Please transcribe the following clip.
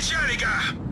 Shariga!